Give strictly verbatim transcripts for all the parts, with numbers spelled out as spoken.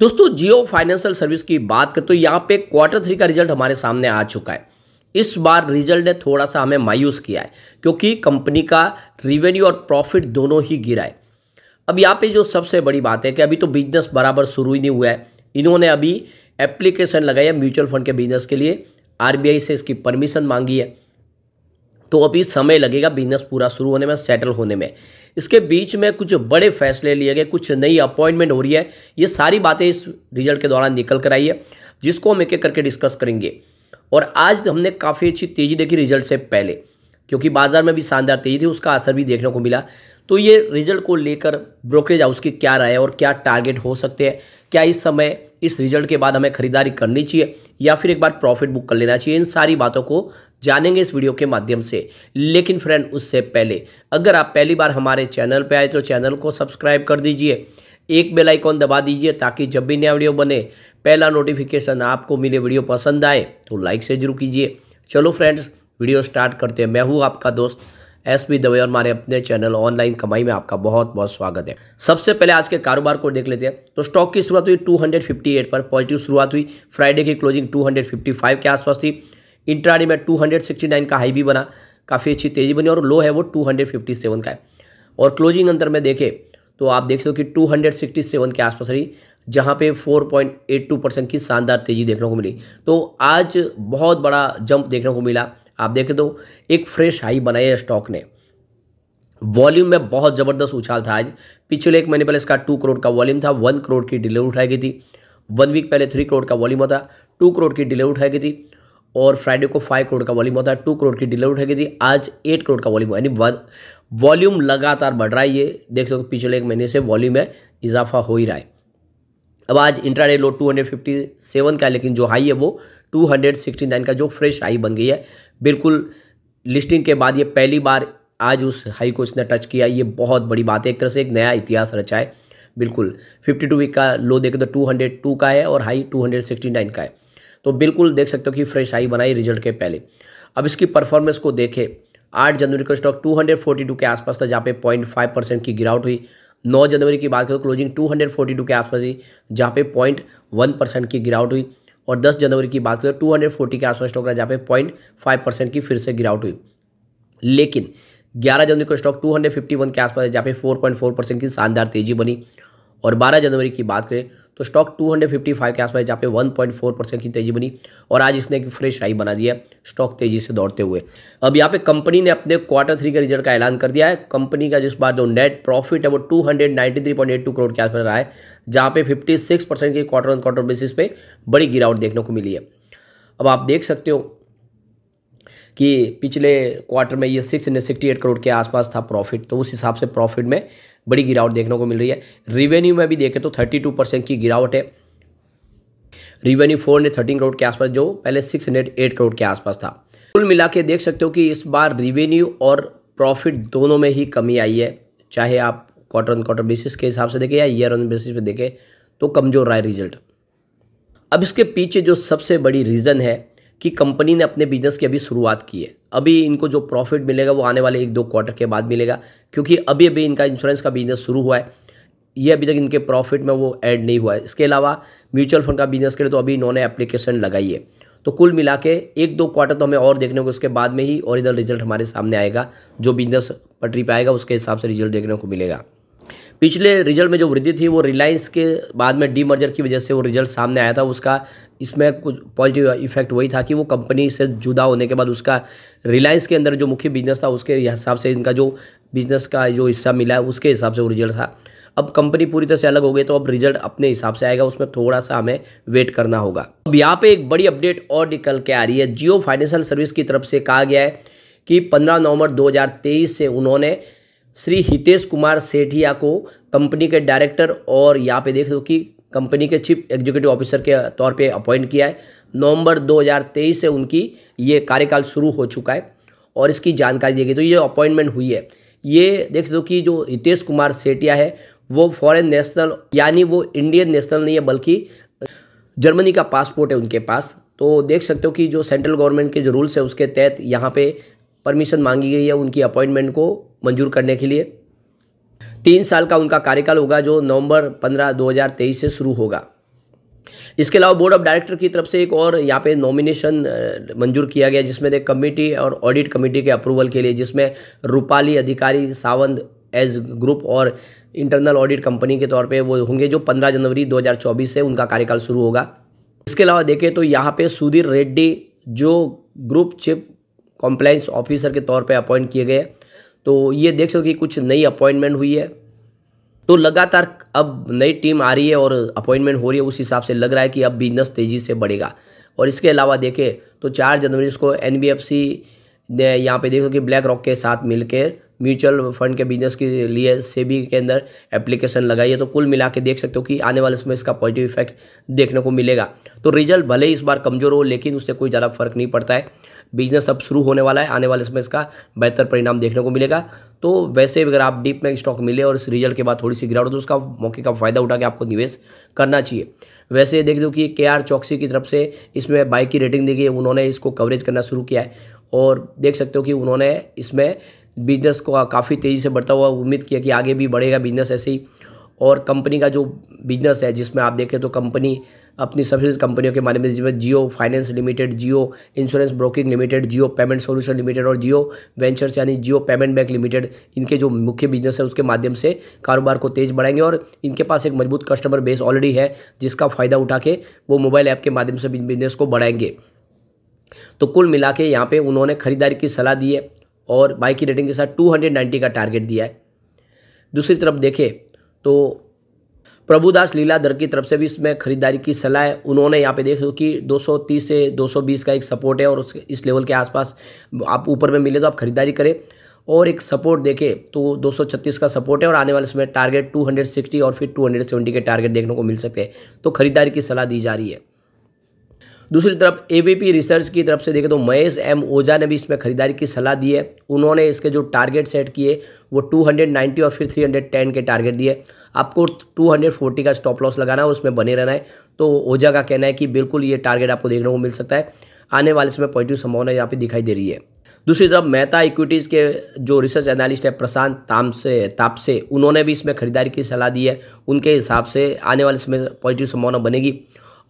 दोस्तों जियो financial service की बात करें तो यहाँ पे क्वार्टर थ्री का रिजल्ट हमारे सामने आ चुका है। इस बार रिजल्ट ने थोड़ा सा हमें मायूस किया है क्योंकि कंपनी का रिवेन्यू और प्रॉफिट दोनों ही गिरा है। अब यहाँ पे जो सबसे बड़ी बात है कि अभी तो बिजनेस बराबर शुरू ही नहीं हुआ है। इन्होंने अभी एप्लीकेशन लगाई है म्यूचुअल फंड के बिजनेस के लिए, आरबीआई से इसकी परमिशन मांगी है, तो अभी समय लगेगा बिजनेस पूरा शुरू होने में, सेटल होने में। इसके बीच में कुछ बड़े फैसले लिए गए, कुछ नई अपॉइंटमेंट हो रही है, ये सारी बातें इस रिजल्ट के दौरान निकल कर आई है, जिसको हम एक एक करके डिस्कस करेंगे। और आज हमने काफ़ी अच्छी तेज़ी देखी रिजल्ट से पहले, क्योंकि बाजार में भी शानदार तेज़ी थी, उसका असर भी देखने को मिला। तो ये रिजल्ट को लेकर ब्रोकरेज हाउस की क्या राय है और क्या टारगेट हो सकते हैं, क्या इस समय इस रिजल्ट के बाद हमें खरीदारी करनी चाहिए या फिर एक बार प्रॉफिट बुक कर लेना चाहिए, इन सारी बातों को जानेंगे इस वीडियो के माध्यम से। लेकिन फ्रेंड, उससे पहले अगर आप पहली बार हमारे चैनल पर आए तो चैनल को सब्सक्राइब कर दीजिए, एक बेल आइकॉन दबा दीजिए ताकि जब भी नया वीडियो बने पहला नोटिफिकेशन आपको मिले। वीडियो पसंद आए तो लाइक से जरूर कीजिए। चलो फ्रेंड्स, वीडियो स्टार्ट करते हैं। मैं हूँ आपका दोस्त एस पी दवे और हमारे अपने चैनल ऑनलाइन कमाई में आपका बहुत बहुत स्वागत है। सबसे पहले आज के कारोबार को देख लेते हैं। तो स्टॉक की शुरुआत हुई दो सौ अट्ठावन पर, पॉजिटिव शुरुआत हुई। फ्राइडे की क्लोजिंग दो सौ पचपन के आसपास थी। इंट्राडे में दो सौ उनहत्तर का हाई भी बना, काफ़ी अच्छी तेजी बनी और लो है वो दो सौ सत्तावन का है। और क्लोजिंग अंतर में देखें तो आप देख सकते हो कि दो सौ सड़सठ के आसपास रही, जहां पे चार पॉइंट आठ दो परसेंट की शानदार तेज़ी देखने को मिली। तो आज बहुत बड़ा जंप देखने को मिला। आप देखें तो एक फ्रेश हाई बनाया स्टॉक ने। वॉल्यूम में बहुत ज़बरदस्त उछाल था आज। पिछले एक महीने पहले इसका टू करोड़ का वॉल्यूम था, वन करोड़ की डिलीवरी उठाई गई थी। वन वीक पहले थ्री करोड़ का वॉल्यूम होता, टू करोड़ की डिलीवरी उठाई गई थी। और फ्राइडे को फाइव करोड़ का वॉल्यूम होता है, टू करोड़ की डिलीवरी उठाई गई थी। आज एट करोड़ का वॉल्यूम, यानी वॉल्यूम लगातार बढ़ रहा है। ये देख सकते हो पिछले एक महीने से वॉल्यूम में इजाफा हो ही रहा है। अब आज इंट्राडे लो दो सौ सत्तावन का है, लेकिन जो हाई है वो दो सौ उनहत्तर का जो फ्रेश हाई बन गई है बिल्कुल लिस्टिंग के बाद। ये पहली बार आज उस हाई को इसने टच किया, ये बहुत बड़ी बात है। एक तरह से एक नया इतिहास रचा है बिल्कुल। बावन वीक का लो देखें तो दो सौ दो का है और हाई दो सौ उनहत्तर का है, तो बिल्कुल देख सकते हो कि फ्रेश हाई बनाई रिजल्ट के पहले। अब इसकी परफॉर्मेंस को देखें, आठ जनवरी का स्टॉक दो सौ बयालीस के आसपास था, जहाँ पे पॉइंट फाइव परसेंट की गिरावट हुई। नौ जनवरी की बात करें तो क्लोजिंग दो सौ बयालीस के आसपास थी, जहाँ पे पॉइंट वन परसेंट की गिरावट हुई। और दस जनवरी की बात करें तो दो सौ चालीस के आसपास स्टॉक रहा, जहाँ पे पॉइंट फाइव परसेंट की फिर से गिरावट हुई। लेकिन ग्यारह जनवरी का स्टॉक दो सौ इक्यावन के आसपास है, जहाँ पे चार पॉइंट चार परसेंट की शानदार तेजी बनी। और बारह जनवरी की बात करें तो स्टॉक दो सौ पचपन के आसपास, जहाँ पे एक पॉइंट चार परसेंट की तेजी बनी और आज इसने एक फ्रेश हाई बना दिया स्टॉक तेज़ी से दौड़ते हुए। अब यहाँ पे कंपनी ने अपने क्वार्टर थ्री के रिजल्ट का ऐलान कर दिया है। कंपनी का जिस बार जो नेट प्रॉफिट है वो दो सौ तिरानवे पॉइंट आठ दो करोड़ के आसपास रहा है, जहाँ पे छप्पन परसेंट की क्वार्टर ऑन क्वार्टर बेसिस पे बड़ी गिरावट देखने को मिली है। अब आप देख सकते हो कि पिछले क्वार्टर में ये six hundred sixty eight crore के आसपास था प्रॉफिट, तो उस हिसाब से प्रॉफिट में बड़ी गिरावट देखने को मिल रही है। रिवेन्यू में भी देखें तो थर्टी टू परसेंट की गिरावट है। Revenue four hundred thirteen crore के आसपास, जो पहले सिक्स हंड्रेड एट करोड़ के आसपास था। कुल मिला के देख सकते हो कि इस बार रिवेन्यू और प्रॉफिट दोनों में ही कमी आई है, चाहे आप क्वार्टर ऑन क्वार्टर बेसिस के हिसाब से देखें या ईयर ऑन बेसिस पे देखें तो कमजोर रहा है रिजल्ट। अब इसके पीछे जो सबसे बड़ी रीज़न है कि कंपनी ने अपने बिजनेस की अभी शुरुआत की है। अभी इनको जो प्रॉफिट मिलेगा वो आने वाले एक दो क्वार्टर के बाद मिलेगा, क्योंकि अभी अभी इनका इंश्योरेंस का बिजनेस शुरू हुआ है, ये अभी तक इनके प्रॉफिट में वो ऐड नहीं हुआ है। इसके अलावा म्यूचुअल फंड का बिजनेस के लिए तो अभी इन्होंने एप्लीकेशन लगाई है। तो कुल मिला के एक दो क्वार्टर तो हमें और देखने को, उसके बाद में ही और इधर रिजल्ट हमारे सामने आएगा, जो बिजनेस पटरी पर आएगा उसके हिसाब से रिजल्ट देखने को मिलेगा। पिछले रिजल्ट में जो वृद्धि थी वो रिलायंस के बाद में डीमर्जर की वजह से वो रिजल्ट सामने आया था, उसका इसमें कुछ पॉजिटिव इफेक्ट वही था कि वो कंपनी से जुदा होने के बाद उसका रिलायंस के अंदर जो मुख्य बिजनेस था उसके हिसाब से इनका जो बिजनेस का जो हिस्सा मिला है उसके हिसाब से वो रिजल्ट था। अब कंपनी पूरी तरह से अलग हो गई, तो अब रिजल्ट अपने हिसाब से आएगा, उसमें थोड़ा सा हमें वेट करना होगा। अब यहाँ पे एक बड़ी अपडेट और निकल के आ रही है। जियो फाइनेंशियल सर्विस की तरफ से कहा गया है कि पंद्रह नवंबर दो हज़ार तेईस से उन्होंने श्री हितेश कुमार सेठिया को कंपनी के डायरेक्टर और यहाँ पे देख लो कि कंपनी के चीफ एग्जीक्यूटिव ऑफिसर के तौर पे अपॉइंट किया है। नवंबर दो हज़ार तेईस से उनकी ये कार्यकाल शुरू हो चुका है और इसकी जानकारी दी गई। तो ये अपॉइंटमेंट हुई है, ये देख लो कि जो हितेश कुमार सेठिया है वो फॉरेन नेशनल, यानी वो इंडियन नेशनल नहीं है बल्कि जर्मनी का पासपोर्ट है उनके पास। तो देख सकते हो कि जो सेंट्रल गवर्नमेंट के जो रूल्स है उसके तहत यहाँ पे परमिशन मांगी गई है उनकी अपॉइंटमेंट को मंजूर करने के लिए। तीन साल का उनका कार्यकाल होगा जो नवंबर पंद्रह दो हज़ार तेईस से शुरू होगा। इसके अलावा बोर्ड ऑफ डायरेक्टर की तरफ से एक और यहाँ पे नॉमिनेशन मंजूर किया गया, जिसमें एक कमेटी और ऑडिट कमेटी के अप्रूवल के लिए, जिसमें रूपाली अधिकारी सावंत एज ग्रुप और इंटरनल ऑडिट कंपनी के तौर पे वो होंगे, जो पंद्रह जनवरी दो हज़ार चौबीस से उनका कार्यकाल शुरू होगा। इसके अलावा देखें तो यहाँ पे सुधीर रेड्डी जो ग्रुप चीफ कॉम्प्लाइंस ऑफिसर के तौर पे अपॉइंट किए गए, तो ये देख सको कि कुछ नई अपॉइंटमेंट हुई है। तो लगातार अब नई टीम आ रही है और अपॉइंटमेंट हो रही है, उस हिसाब से लग रहा है कि अब बिजनेस तेज़ी से बढ़ेगा। और इसके अलावा देखें तो चार जनवरी को एन बी एफ सी ने यहाँ पे देखो कि ब्लैक रॉक के साथ मिलकर म्यूचुअल फंड के बिजनेस के लिए सेबी के अंदर एप्लीकेशन लगाई है। तो कुल मिला के देख सकते हो कि आने वाले समय इसका पॉजिटिव इफेक्ट देखने को मिलेगा। तो रिजल्ट भले ही इस बार कमज़ोर हो, लेकिन उससे कोई ज़्यादा फर्क नहीं पड़ता है। बिजनेस अब शुरू होने वाला है, आने वाले समय इसका बेहतर परिणाम देखने को मिलेगा। तो वैसे अगर आप डीप में स्टॉक मिले और इस रिजल्ट के बाद थोड़ी सी गिरावट, तो उसका मौके का फ़ायदा उठा के आपको निवेश करना चाहिए। वैसे देख दो कि के आर चौकसी की तरफ से इसमें बाई की रेटिंग दी गई, उन्होंने इसको कवरेज करना शुरू किया है और देख सकते हो कि उन्होंने इसमें बिजनेस को काफ़ी तेज़ी से बढ़ता हुआ उम्मीद किया कि आगे भी बढ़ेगा बिजनेस ऐसे ही। और कंपनी का जो बिजनेस है, जिसमें आप देखें तो कंपनी अपनी सर्विस कंपनियों के बारे में, जिसमें Jio finance limited, Jio insurance broking limited, Jio payment solution limited और जियो वेंचर्स यानी जियो पेमेंट बैंक लिमिटेड, इनके जो मुख्य बिजनेस है उसके माध्यम से कारोबार को तेज़ बढ़ाएंगे। और इनके पास एक मजबूत कस्टमर बेस ऑलरेडी है, जिसका फ़ायदा उठा के वो मोबाइल ऐप के माध्यम से बिजनेस को बढ़ाएंगे। तो कुल मिला के यहाँ पे उन्होंने खरीदारी की सलाह दी है और बाई की रेटिंग के साथ दो सौ नब्बे का टारगेट दिया है। दूसरी तरफ देखें तो प्रभु दास लीलाधर की तरफ से भी इसमें खरीदारी की सलाह है। उन्होंने यहाँ पे देखो कि दो सौ तीस से दो सौ बीस का एक सपोर्ट है और उस इस लेवल के आसपास आप ऊपर में मिले तो आप खरीदारी करें। और एक सपोर्ट देखें तो दो सौ छत्तीस का सपोर्ट है और आने वाले समय टारगेट दो सौ साठ और फिर दो सौ सत्तर के टारगेट देखने को मिल सकते हैं। तो खरीदारी की सलाह दी जा रही है। दूसरी तरफ ए बी पी रिसर्च की तरफ से देखें तो महेश एम ओझा ने भी इसमें खरीदारी की सलाह दी है। उन्होंने इसके जो टारगेट सेट किए वो दो सौ नब्बे और फिर तीन सौ दस के टारगेट दिए। आपको दो सौ चालीस का स्टॉप लॉस लगाना है, उसमें बने रहना है। तो ओझा का कहना है कि बिल्कुल ये टारगेट आपको देखने को मिल सकता है, आने वाले समय पॉजिटिव संभावना यहाँ पे दिखाई दे रही है। दूसरी तरफ मेहता इक्विटीज़ के जो रिसर्च एनालिस्ट है प्रशांत तापसे तापसे उन्होंने भी इसमें खरीदारी की सलाह दी है। उनके हिसाब से आने वाले समय पॉजिटिव संभावना बनेगी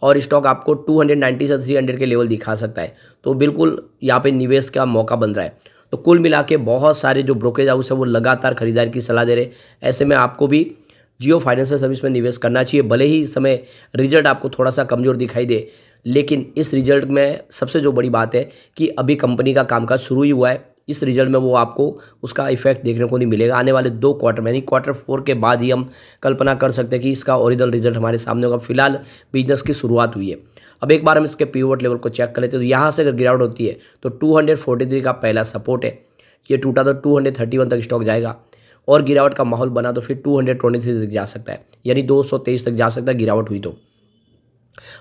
और स्टॉक आपको दो सौ नब्बे से तीन सौ के लेवल दिखा सकता है। तो बिल्कुल यहाँ पे निवेश का मौका बन रहा है। तो कुल मिला के बहुत सारे जो ब्रोकरेज हाउस है वो लगातार खरीदारी की सलाह दे रहे हैं। ऐसे में आपको भी जियो फाइनेंशियल सर्विस में निवेश करना चाहिए। भले ही इस समय रिजल्ट आपको थोड़ा सा कमज़ोर दिखाई दे, लेकिन इस रिजल्ट में सबसे जो बड़ी बात है कि अभी कंपनी का कामकाज शुरू ही हुआ है। इस रिजल्ट में वो आपको उसका इफेक्ट देखने को नहीं मिलेगा। आने वाले दो क्वार्टर में यानी क्वार्टर फोर के बाद ही हम कल्पना कर सकते हैं कि इसका ओरिजिनल रिजल्ट हमारे सामने होगा। फिलहाल बिजनेस की शुरुआत हुई है। अब एक बार हम इसके पिवट लेवल को चेक कर लेते हैं। तो यहाँ से अगर गिरावट होती है तो दो सौ तैंतालीस का पहला सपोर्ट है, ये टूटा तो दो सौ इकतीस तक स्टॉक जाएगा और गिरावट का माहौल बना तो फिर दो सौ तेईस तक जा सकता है, यानी दो सौ तेईस तक जा सकता है गिरावट हुई तो।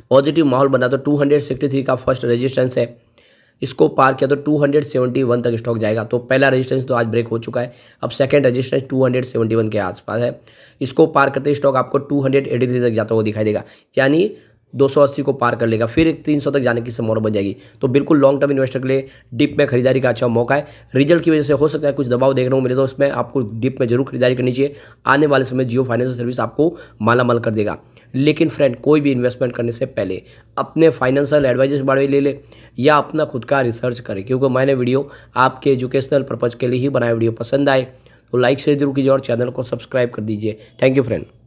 पॉजिटिव माहौल बना तो दो सौ तिरसठ का फर्स्ट रेजिस्टेंस है, इसको पार किया तो दो सौ इकहत्तर तक स्टॉक जाएगा। तो पहला रेजिस्टेंस तो आज ब्रेक हो चुका है, अब सेकंड रेजिस्टेंस दो सौ इकहत्तर के आसपास है, इसको पार करते स्टॉक आपको दो सौ तिरासी तक जाता हुआ दिखाई देगा, यानी दो सौ अस्सी को पार कर लेगा, फिर एक तीन सौ तक जाने की संभावना बन जाएगी। तो बिल्कुल लॉन्ग टर्म इन्वेस्टर के लिए डिप में खरीदारी का अच्छा मौका है। रिजल्ट की वजह से हो सकता है कुछ दबाव देखने को मिले, तो उसमें आपको डिप में जरूर खरीदारी करनी चाहिए। आने वाले समय जियो फाइनेंशियल सर्विस आपको मालामाल कर देगा। लेकिन फ्रेंड, कोई भी इन्वेस्टमेंट करने से पहले अपने फाइनेंशियल एडवाइजर से बारे में ले ले या अपना खुद का रिसर्च करें, क्योंकि मैंने वीडियो आपके एजुकेशनल पर्पज़ के लिए ही बनाया। वीडियो पसंद आए तो लाइक शेयर जरूर कीजिए और चैनल को सब्सक्राइब कर दीजिए। Thank you friend.